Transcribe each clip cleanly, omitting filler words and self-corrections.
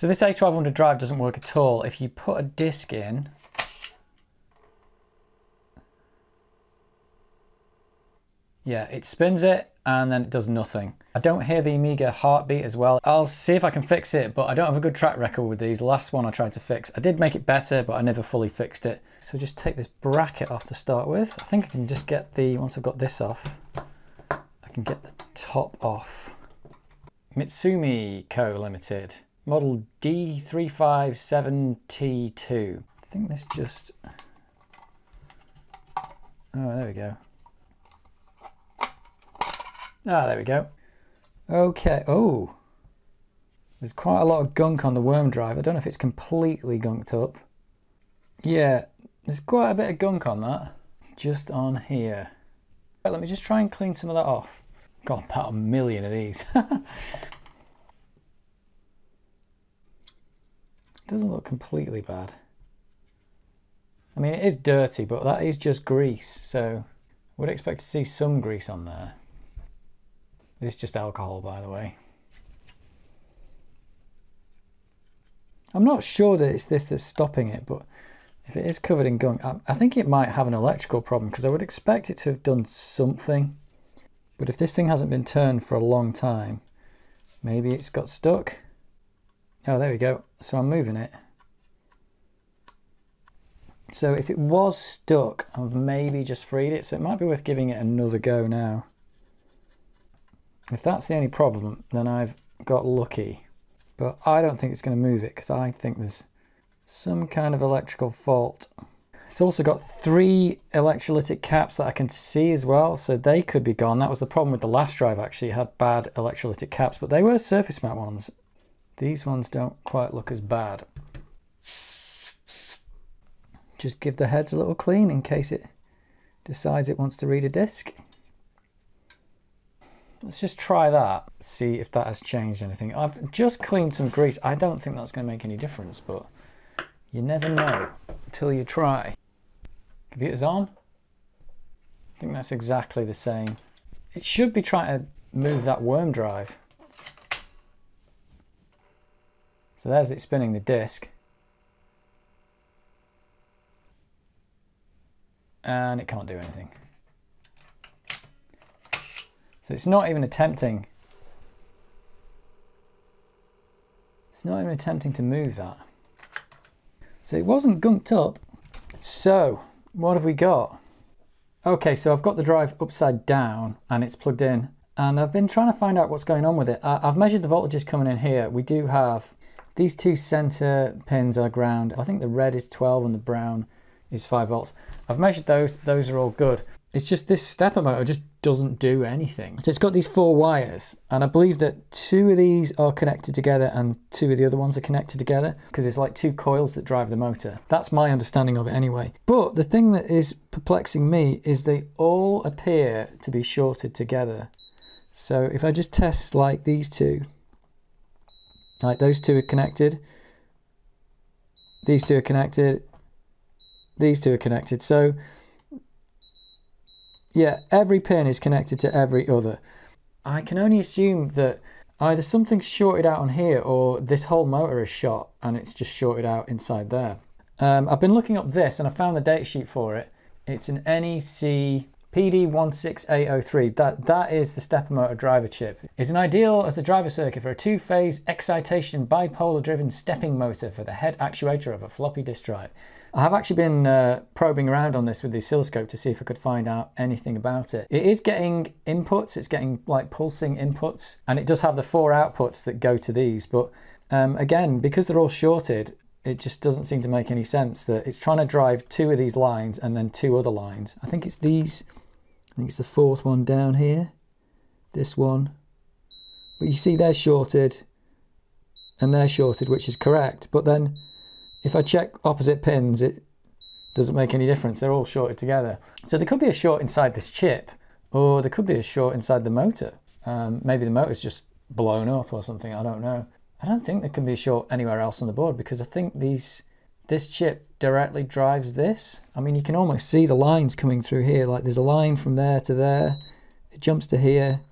So this A1200 drive doesn't work at all. If you put a disc in, yeah, it spins it and then it does nothing. I don't hear the Amiga heartbeat as well. I'll see if I can fix it, but I don't have a good track record with these. Last one I tried to fix. I did make it better, but I never fully fixed it. So just take this bracket off to start with. I think I can just get the, once I've got this off, I can get the top off. Mitsumi Co Limited, model D357T2. I think this just, oh, there we go. Ah, there we go. Okay, oh. There's quite a lot of gunk on the worm drive. I don't know if it's completely gunked up. Yeah, there's quite a bit of gunk on that. Just on here. Right, let me just try and clean some of that off. Got about a million of these. Doesn't look completely bad. I mean, it is dirty, but that is just grease, so I would expect to see some grease on there. It's just alcohol, by the way. I'm not sure that it's this that's stopping it, but if it is covered in gunk, I think it might have an electrical problem because I would expect it to have done something. But if this thing hasn't been turned for a long time, maybe it's got stuck. Oh, there we go. So I'm moving it. So if it was stuck, I've maybe just freed it. So it might be worth giving it another go now. If that's the only problem, then I've got lucky. But I don't think it's going to move it because I think there's some kind of electrical fault. It's also got three electrolytic caps that I can see as well, so they could be gone. That was the problem with the last drive, actually. It had bad electrolytic caps, but they were surface mount ones. These ones don't quite look as bad. Just give the heads a little clean in case it decides it wants to read a disc. Let's just try that, see if that has changed anything. I've just cleaned some grease. I don't think that's going to make any difference, but you never know until you try. Computer's on. I think that's exactly the same. It should be trying to move that worm drive. So there's it spinning the disc. And it can't do anything. So it's not even attempting. It's not even attempting to move that. So it wasn't gunked up. So what have we got? Okay, so I've got the drive upside down and it's plugged in. And I've been trying to find out what's going on with it. I've measured the voltages coming in here. We do have these two center pins are ground. I think the red is 12 and the brown is 5 volts. I've measured those. Those are all good. It's just this stepper motor just doesn't do anything. So it's got these four wires, and I believe that two of these are connected together and two of the other ones are connected together because it's like two coils that drive the motor. That's my understanding of it anyway. But the thing that is perplexing me is they all appear to be shorted together. So if I just test like these two, like those two are connected, these two are connected, these two are connected. So yeah, every pin is connected to every other. I can only assume that either something's shorted out on here or this whole motor is shot and it's just shorted out inside there. I've been looking up this and I found the datasheet for it. It's an NEC PD16803. That is the stepper motor driver chip. It's an ideal as the driver circuit for a two-phase excitation bipolar driven stepping motor for the head actuator of a floppy disk drive. I have actually been probing around on this with the oscilloscope to see if I could find out anything about it. It is getting inputs, it's getting like pulsing inputs, and it does have the four outputs that go to these, but again, because they're all shorted, it just doesn't seem to make any sense that it's trying to drive two of these lines and then two other lines. I think it's these, I think it's the fourth one down here, this one, but you see they're shorted and they're shorted, which is correct, but then if I check opposite pins, it doesn't make any difference. They're all shorted together. So there could be a short inside this chip, or there could be a short inside the motor. Maybe the motor's just blown up or something, I don't know. I don't think there can be a short anywhere else on the board because I think this chip directly drives this. I mean, you can almost see the lines coming through here. Like there's a line from there to there, it jumps to here,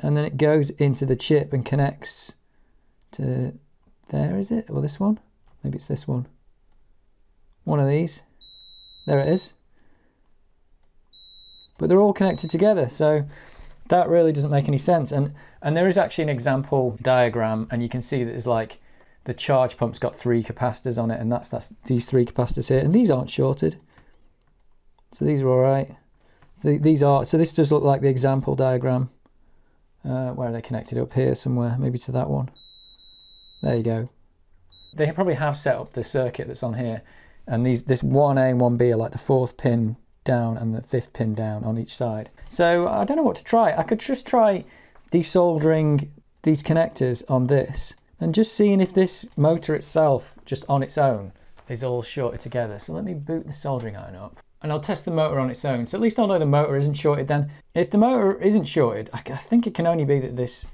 and then it goes into the chip and connects to There is it, or this one? Maybe it's this one. One of these. There it is. But they're all connected together, so that really doesn't make any sense. And there is actually an example diagram, and you can see that it's like the charge pump's got three capacitors on it, and that's these three capacitors here, and these aren't shorted. So these are all right. So these are, so this does look like the example diagram. Where are they connected? Up here somewhere, maybe to that one. There you go. They probably have set up the circuit that's on here, and these, this 1A and 1B are like the fourth pin down and the fifth pin down on each side. So I don't know what to try. I could just try desoldering these connectors on this and just seeing if this motor itself, just on its own, is all shorted together. So let me boot the soldering iron up and I'll test the motor on its own. So at least I'll know the motor isn't shorted then. If the motor isn't shorted, I think it can only be that this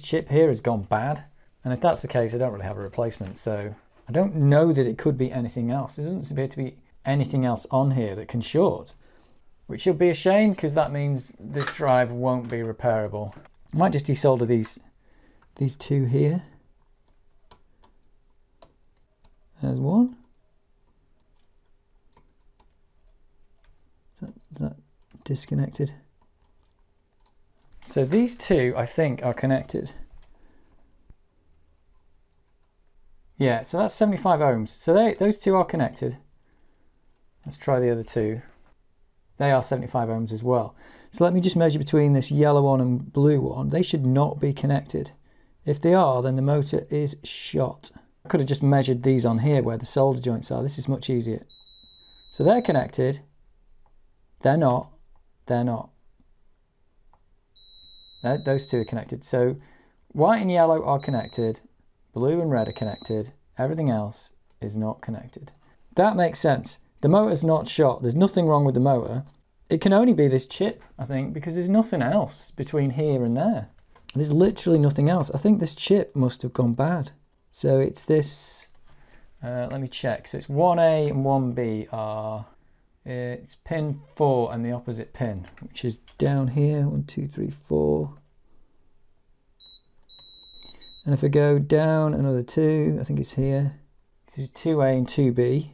chip here has gone bad. And if that's the case, I don't really have a replacement. So I don't know that it could be anything else. There doesn't appear to be anything else on here that can short, which will be a shame because that means this drive won't be repairable. I might just desolder these two here. There's one. Is that disconnected? So these two, I think, are connected. Yeah, so that's 75 ohms. So those two are connected. Let's try the other two. They are 75 ohms as well. So let me just measure between this yellow one and blue one. They should not be connected. If they are, then the motor is shot. I could have just measured these on here where the solder joints are. This is much easier. So they're connected. They're not. They're not. Those two are connected. So white and yellow are connected. Blue and red are connected. Everything else is not connected. That makes sense. The motor's not shot. There's nothing wrong with the motor. It can only be this chip, I think, because there's nothing else between here and there. There's literally nothing else. I think this chip must have gone bad. So it's this, let me check. So it's 1A and 1B are, it's pin 4 and the opposite pin, which is down here, 1, 2, 3, 4. And if I go down another two, I think it's here. This is 2A and 2B.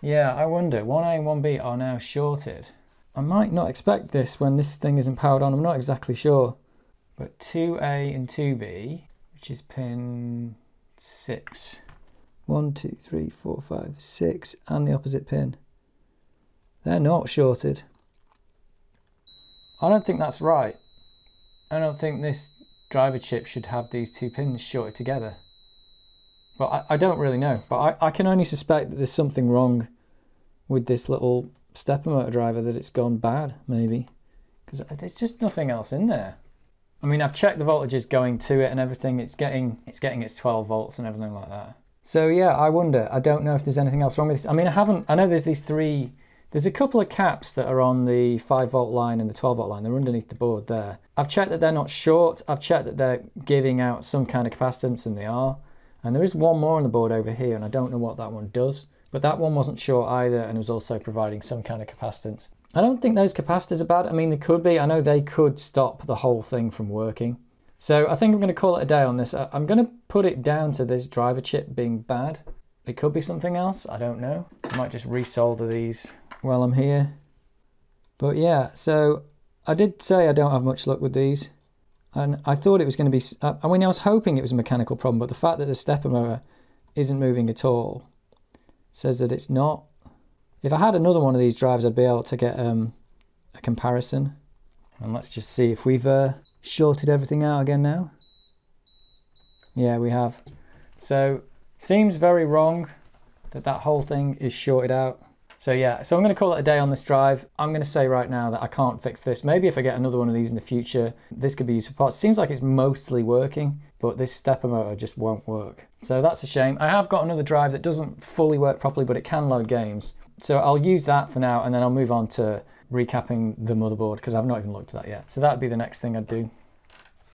Yeah, I wonder, 1A and 1B are now shorted. I might not expect this when this thing isn't powered on, I'm not exactly sure. But 2A and 2B, which is pin 6. 1, 2, 3, 4, 5, 6, and the opposite pin. They're not shorted. I don't think that's right. I don't think this driver chip should have these two pins shorted together. But I don't really know. But I can only suspect that there's something wrong with this little stepper motor driver, that it's gone bad, maybe. Because there's just nothing else in there. I mean, I've checked the voltages going to it and everything. It's getting its 12 volts and everything like that. So yeah, I wonder. I don't know if there's anything else wrong with this. I mean, I know there's these three. There's a couple of caps that are on the 5-volt line and the 12-volt line. They're underneath the board there. I've checked that they're not short. I've checked that they're giving out some kind of capacitance, and they are. And there is one more on the board over here, and I don't know what that one does. But that one wasn't short either, and was also providing some kind of capacitance. I don't think those capacitors are bad. I mean, they could be. I know they could stop the whole thing from working. So I think I'm going to call it a day on this. I'm going to put it down to this driver chip being bad. It could be something else. I don't know. I might just resolder these while I'm here. But yeah, so I did say I don't have much luck with these, and I thought it was going to be, I mean, I was hoping it was a mechanical problem, but the fact that the stepper motor isn't moving at all says that it's not. If I had another one of these drives, I'd be able to get a comparison. And let's just see if we've shorted everything out again now. Yeah, we have. So seems very wrong that whole thing is shorted out. So yeah, so I'm going to call it a day on this drive. I'm going to say right now that I can't fix this. Maybe if I get another one of these in the future, this could be useful parts. Seems like it's mostly working, but this stepper motor just won't work. So that's a shame. I have got another drive that doesn't fully work properly, but it can load games. So I'll use that for now, and then I'll move on to recapping the motherboard, because I've not even looked at that yet. So that'd be the next thing I'd do.